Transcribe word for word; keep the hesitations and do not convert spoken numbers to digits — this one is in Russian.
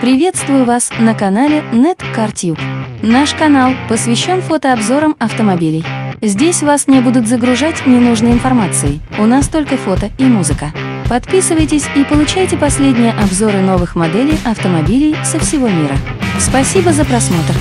Приветствую вас на канале Net Car Tube. Наш канал посвящен фотообзорам автомобилей. Здесь вас не будут загружать ненужной информацией, у нас только фото и музыка. Подписывайтесь и получайте последние обзоры новых моделей автомобилей со всего мира. Спасибо за просмотр!